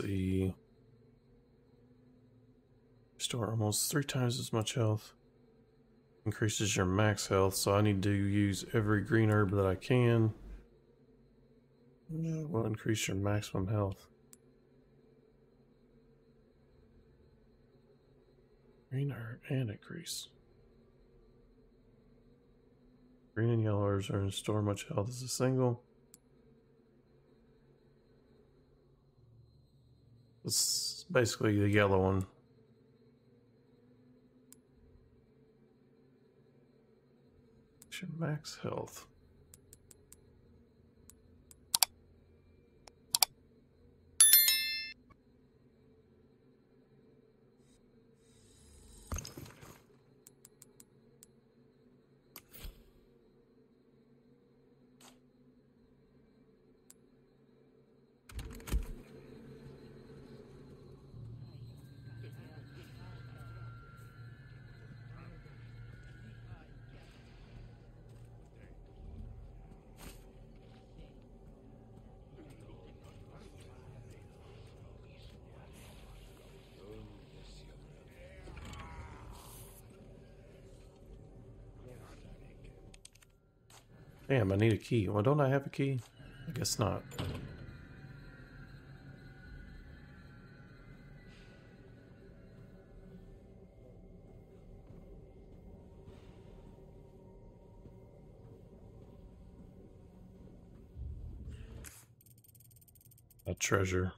see. Restore almost 3 times as much health. Increases your max health, so I need to use every green herb that I can. Yeah, will increase your maximum health. Green herb and increase. Green and yellow herbs are in store much health as a single. It's basically the yellow one. It's your max health. Damn, I need a key. Well, don't I have a key? I guess not. A treasure.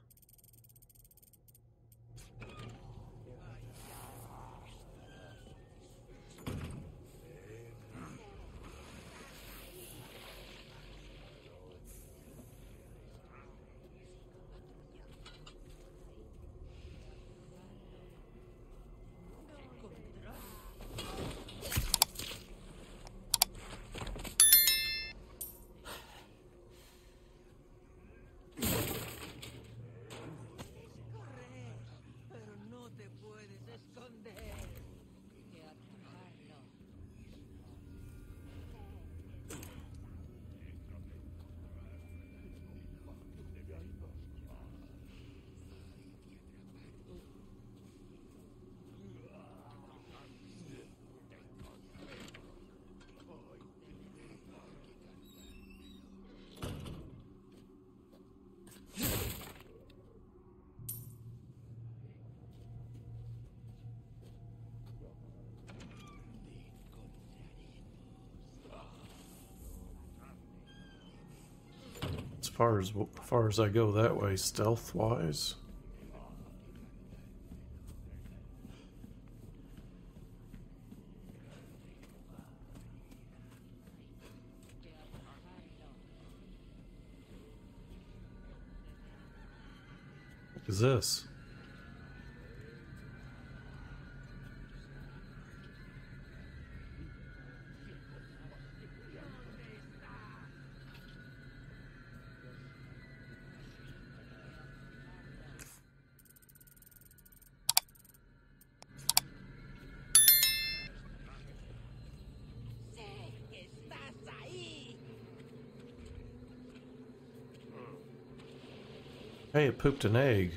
As far as I go that way, stealth-wise. What is this? Hey, it pooped an egg.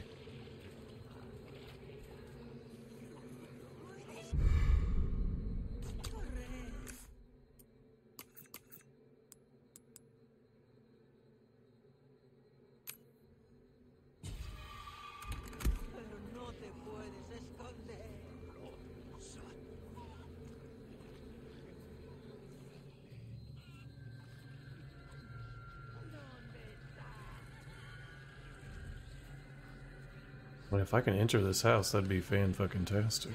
But if I can enter this house, that'd be fan-fucking-tastic.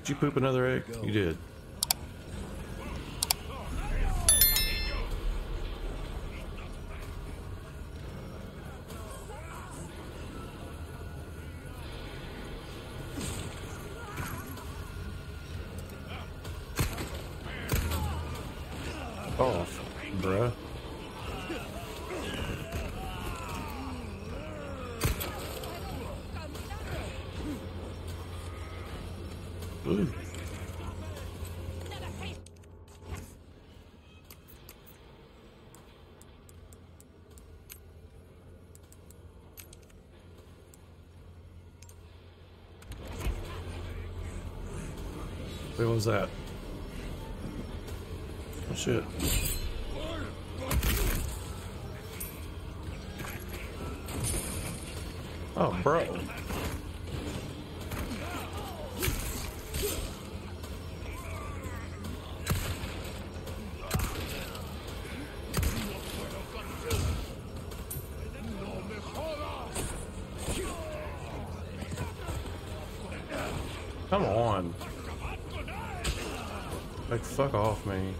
Did you poop another egg? You did. Off, bruh. Ooh. Where was that? Oh, shit. Oh, bro. Come on. Like, fuck off me.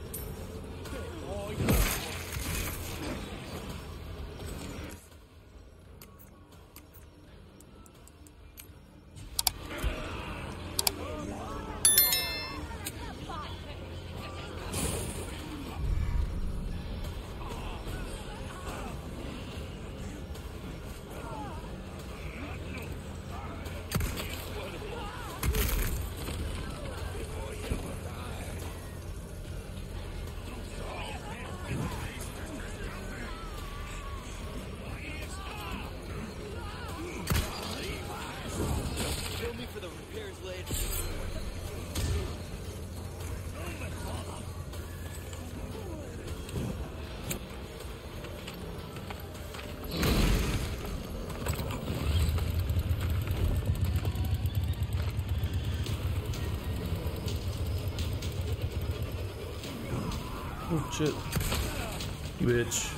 Oh shit, you bitch.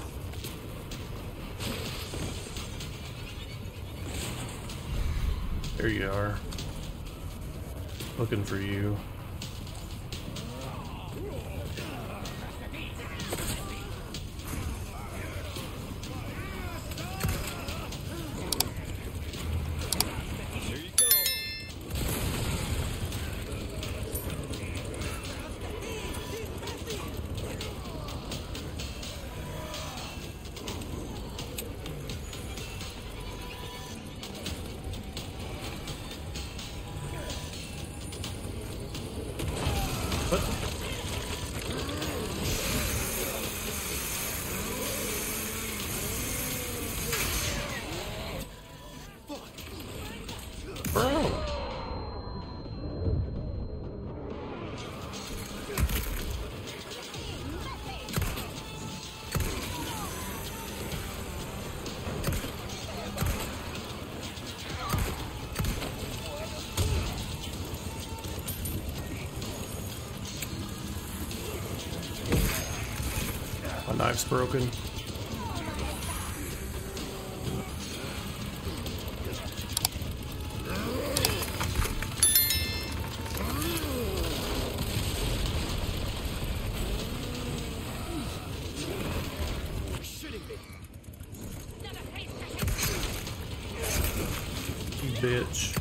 There you are. Looking for you. Knife's broken. You bitch.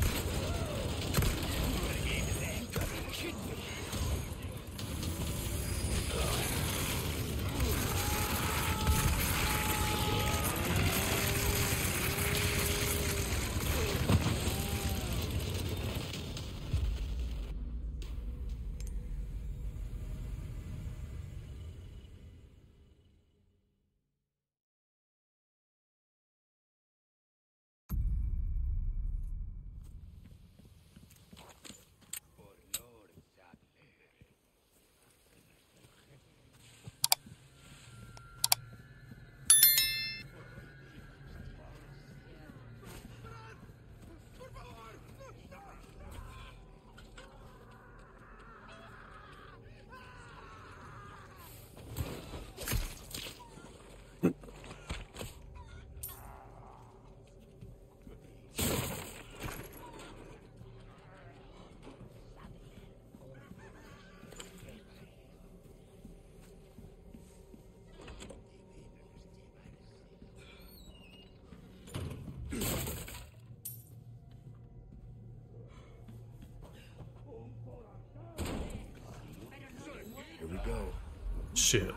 Shit.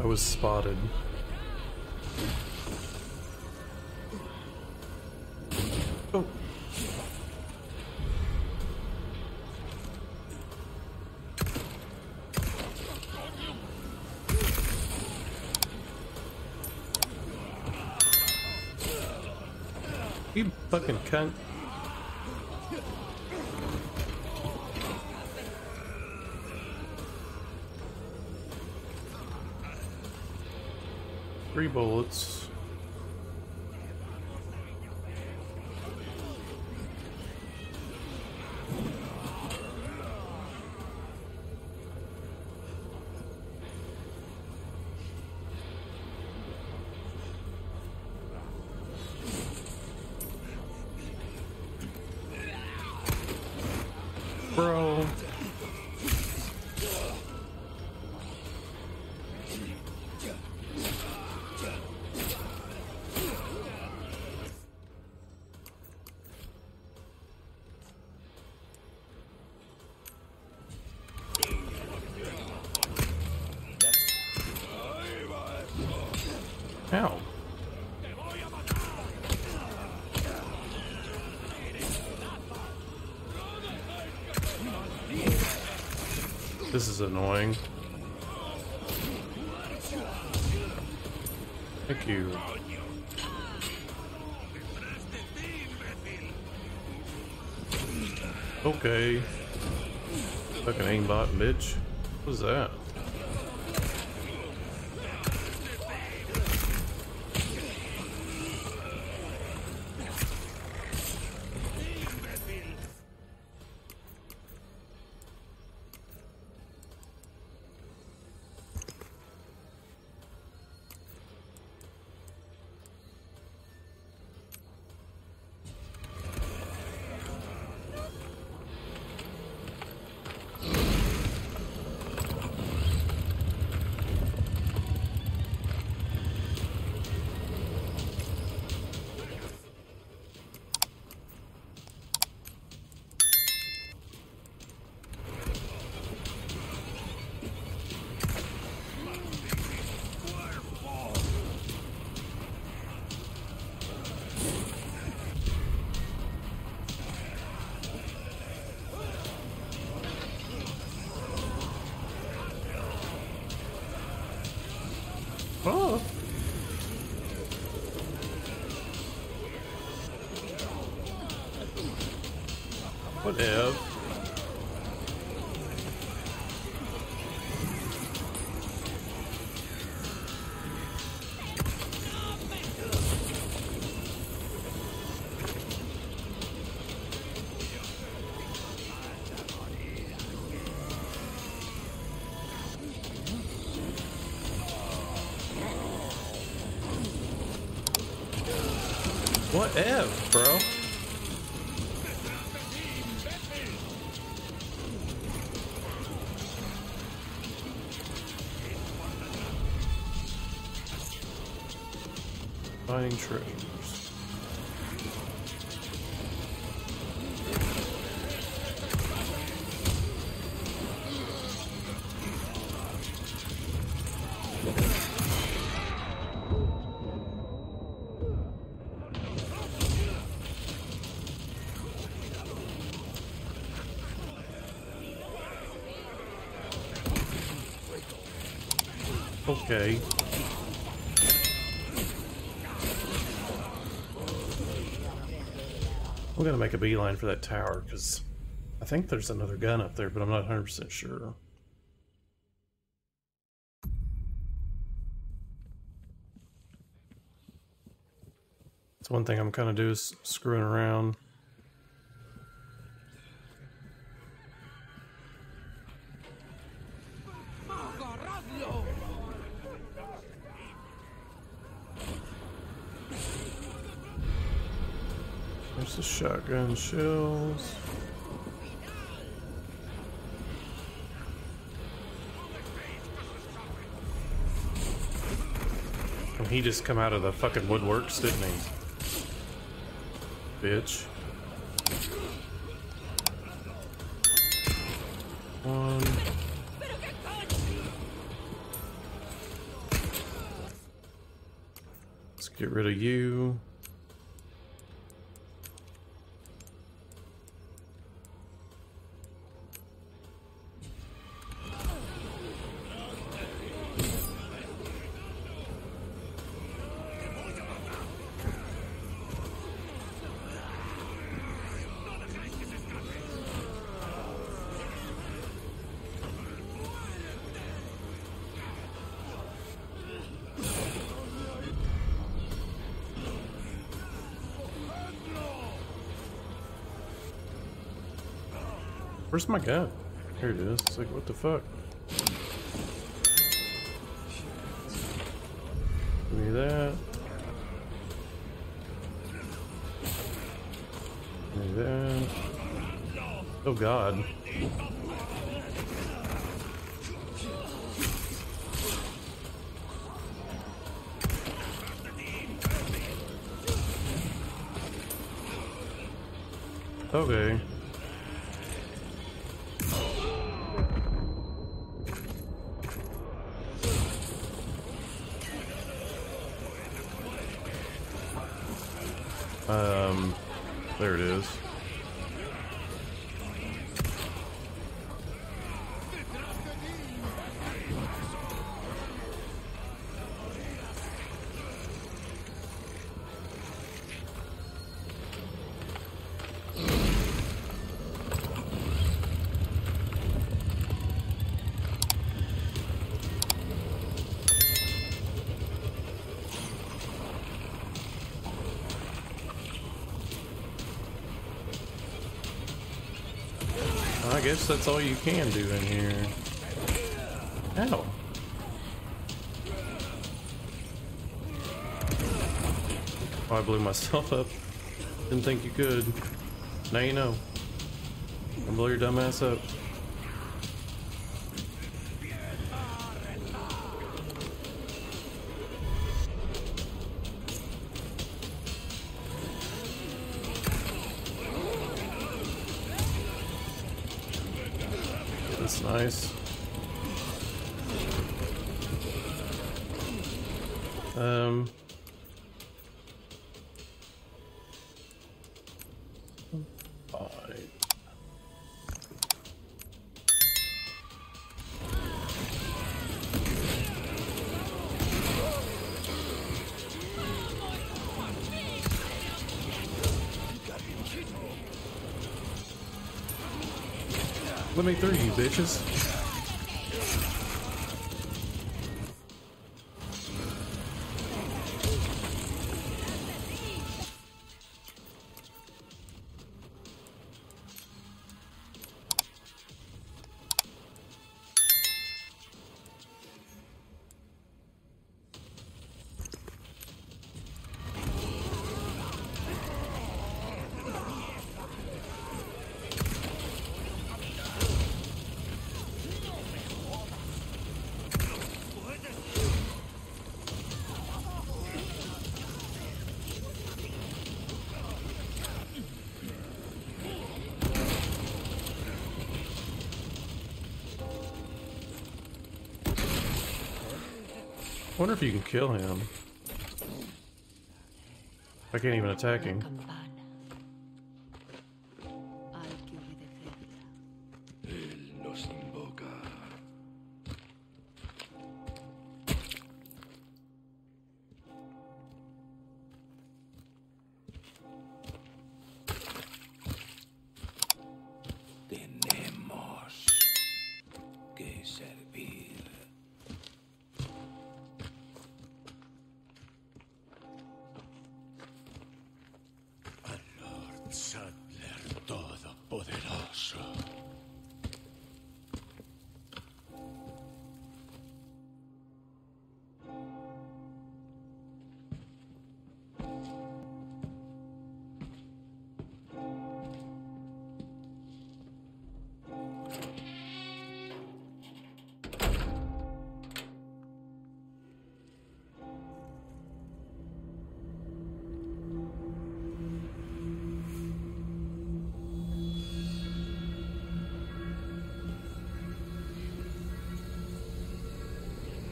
I was spotted. Oh. You fucking cunt. 3 bullets. Bro. Ow. This is annoying. Thank you. Okay. Fucking aimbot, bitch. What is that? Oh. Whatever. What ev, bro? Finding treasures. Okay. I'm gonna make a beeline for that tower because I think there's another gun up there, but I'm not 100% sure. That's one thing I'm kind of doing is screwing around. There's the shotgun shells. And he just come out of the fucking woodworks, didn't he? Bitch. One. Let's get rid of you. Where's my gun? Here it is. It's like, what the fuck? Give me that. Give me that. Oh god. Okay. There it is. I guess that's all you can do in here. Ow. Oh, I blew myself up. Didn't think you could. Now you know. Don't blow your dumb ass up. That's nice. All right. Let me through, you bitches. I wonder if you can kill him. I can't even attack him.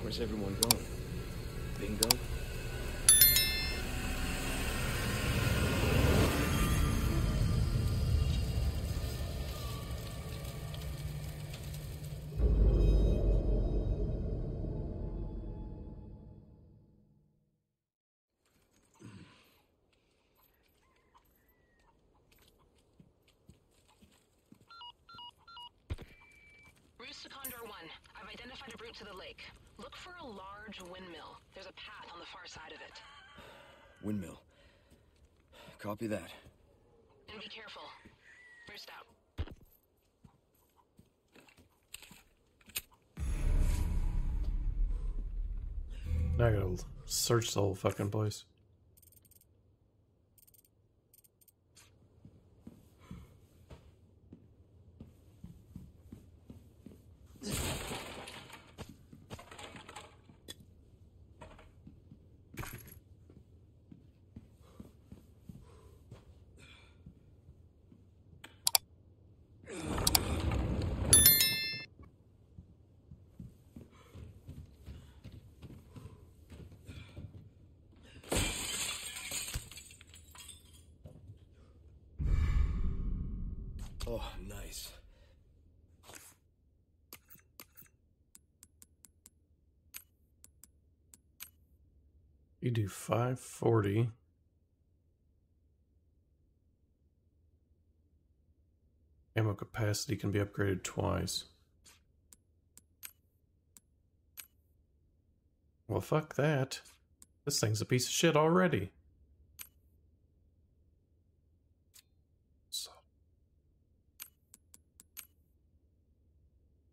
Where's everyone going? Bingo? Roost to Condor 1. I've identified a route to the lake. Look for a large windmill. There's a path on the far side of it. Windmill. Copy that. And be careful. Burst out. Now I gotta search the whole fucking place. Oh, nice. You do 540. Ammo capacity can be upgraded twice. Well, fuck that. This thing's a piece of shit already.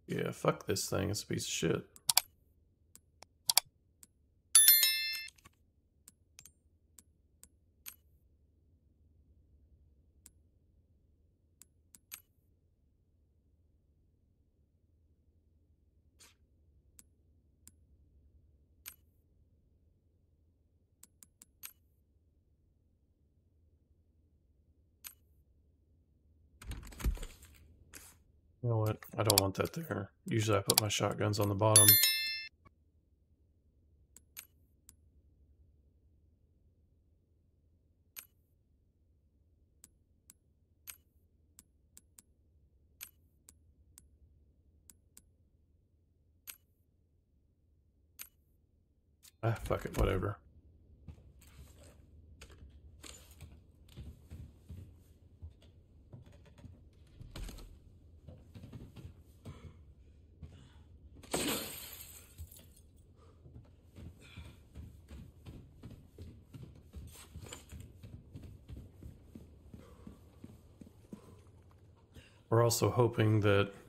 Yeah, fuck this thing, it's a piece of shit. You know what? I don't want that there. Usually I put my shotguns on the bottom. Ah, fuck it, whatever. We're also hoping that